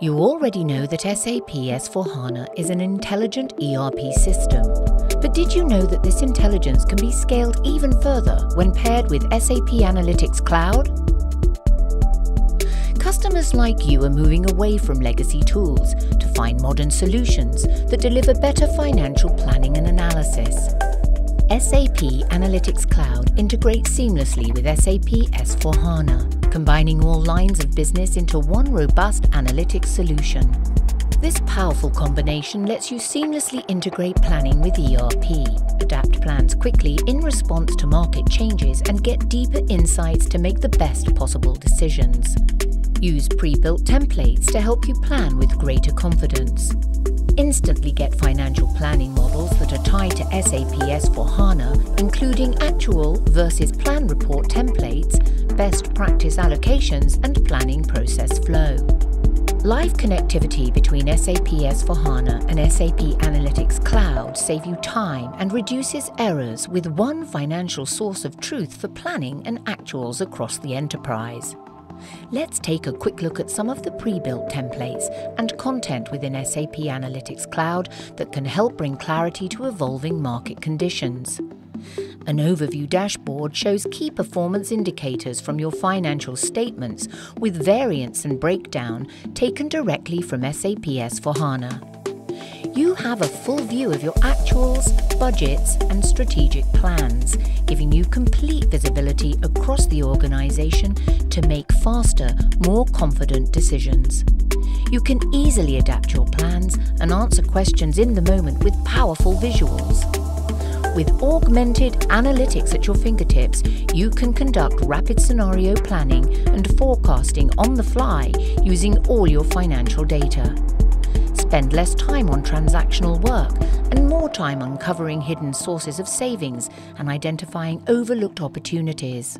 You already know that SAP S/4HANA is an intelligent ERP system. But did you know that this intelligence can be scaled even further when paired with SAP Analytics Cloud? Customers like you are moving away from legacy tools to find modern solutions that deliver better financial planning and analysis. SAP Analytics Cloud integrates seamlessly with SAP S/4HANA, combining all lines of business into one robust analytics solution. This powerful combination lets you seamlessly integrate planning with ERP, adapt plans quickly in response to market changes, and get deeper insights to make the best possible decisions. Use pre-built templates to help you plan with greater confidence. Instantly get financial planning models that are tied to SAP S/4HANA, including actual versus plan report templates, best practice allocations, and planning process flow. Live connectivity between SAP S/4HANA and SAP Analytics Cloud save you time and reduces errors with one financial source of truth for planning and actuals across the enterprise. Let's take a quick look at some of the pre-built templates and content within SAP Analytics Cloud that can help bring clarity to evolving market conditions. An overview dashboard shows key performance indicators from your financial statements with variance and breakdown taken directly from SAP S/4HANA. You have a full view of your actuals, budgets, and strategic plans, giving you complete visibility across the organization to make faster, more confident decisions. You can easily adapt your plans and answer questions in the moment with powerful visuals. With augmented analytics at your fingertips, you can conduct rapid scenario planning and forecasting on the fly using all your financial data. Spend less time on transactional work and more time uncovering hidden sources of savings and identifying overlooked opportunities.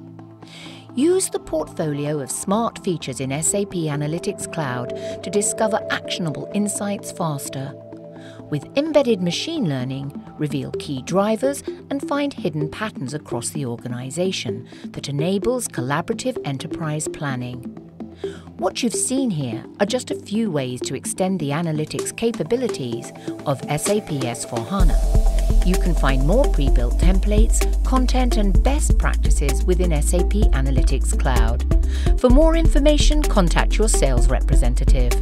Use the portfolio of smart features in SAP Analytics Cloud to discover actionable insights faster. With embedded machine learning, reveal key drivers and find hidden patterns across the organization that enables collaborative enterprise planning. What you've seen here are just a few ways to extend the analytics capabilities of SAP S/4HANA. You can find more pre-built templates, content and best practices within SAP Analytics Cloud. For more information, contact your sales representative.